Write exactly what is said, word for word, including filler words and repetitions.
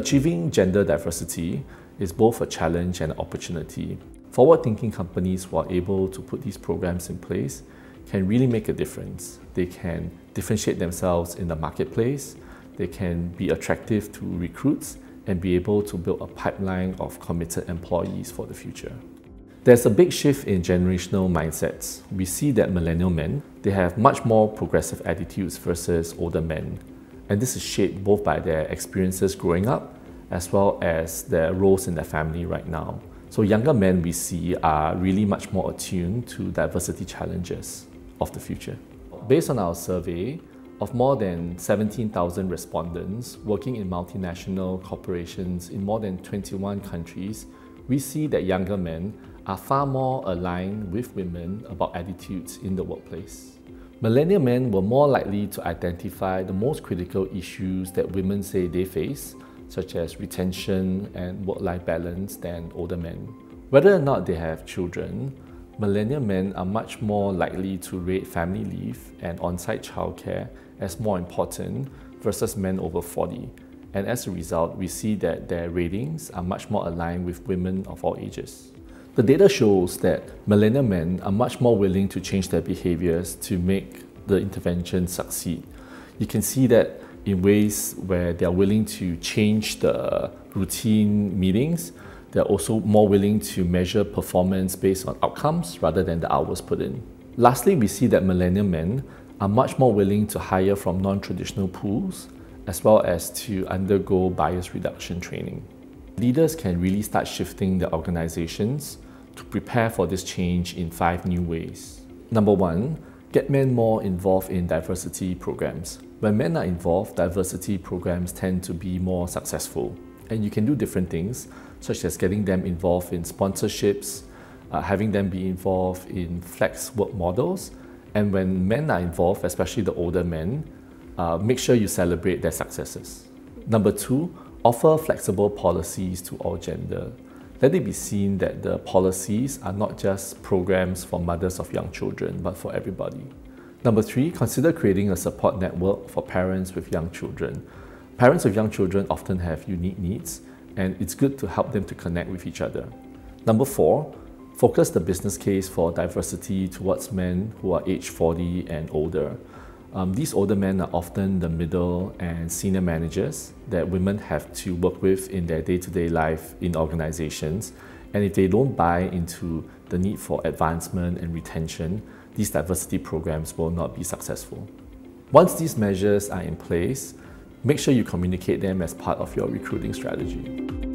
Achieving gender diversity is both a challenge and an opportunity. Forward-thinking companies who are able to put these programs in place can really make a difference. They can differentiate themselves in the marketplace, they can be attractive to recruits, and be able to build a pipeline of committed employees for the future. There's a big shift in generational mindsets. We see that millennial men, they have much more progressive attitudes versus older men. And this is shaped both by their experiences growing up as well as their roles in their family right now. So younger men we see are really much more attuned to diversity challenges of the future. Based on our survey, of more than seventeen thousand respondents working in multinational corporations in more than twenty-one countries, we see that younger men are far more aligned with women about attitudes in the workplace. Millennial men were more likely to identify the most critical issues that women say they face, such as retention and work-life balance, than older men. Whether or not they have children, millennial men are much more likely to rate family leave and on-site childcare as more important versus men over forty. And as a result, we see that their ratings are much more aligned with women of all ages. The data shows that millennial men are much more willing to change their behaviors to make the intervention succeed. You can see that in ways where they are willing to change the routine meetings. They're also more willing to measure performance based on outcomes rather than the hours put in. Lastly, we see that millennial men are much more willing to hire from non-traditional pools as well as to undergo bias reduction training. Leaders can really start shifting their organizations to prepare for this change in five new ways. Number one, get men more involved in diversity programs. When men are involved, diversity programs tend to be more successful. And you can do different things, such as getting them involved in sponsorships, uh, having them be involved in flex work models. And when men are involved, especially the older men, uh, make sure you celebrate their successes. Number two, offer flexible policies to all gender. Let it be seen that the policies are not just programs for mothers of young children, but for everybody. Number three, consider creating a support network for parents with young children. Parents of young children often have unique needs, and it's good to help them to connect with each other. Number four, focus the business case for diversity towards men who are age forty and older. Um, these older men are often the middle and senior managers that women have to work with in their day-to-day life in organizations. And if they don't buy into the need for advancement and retention, these diversity programs will not be successful. Once these measures are in place, make sure you communicate them as part of your recruiting strategy.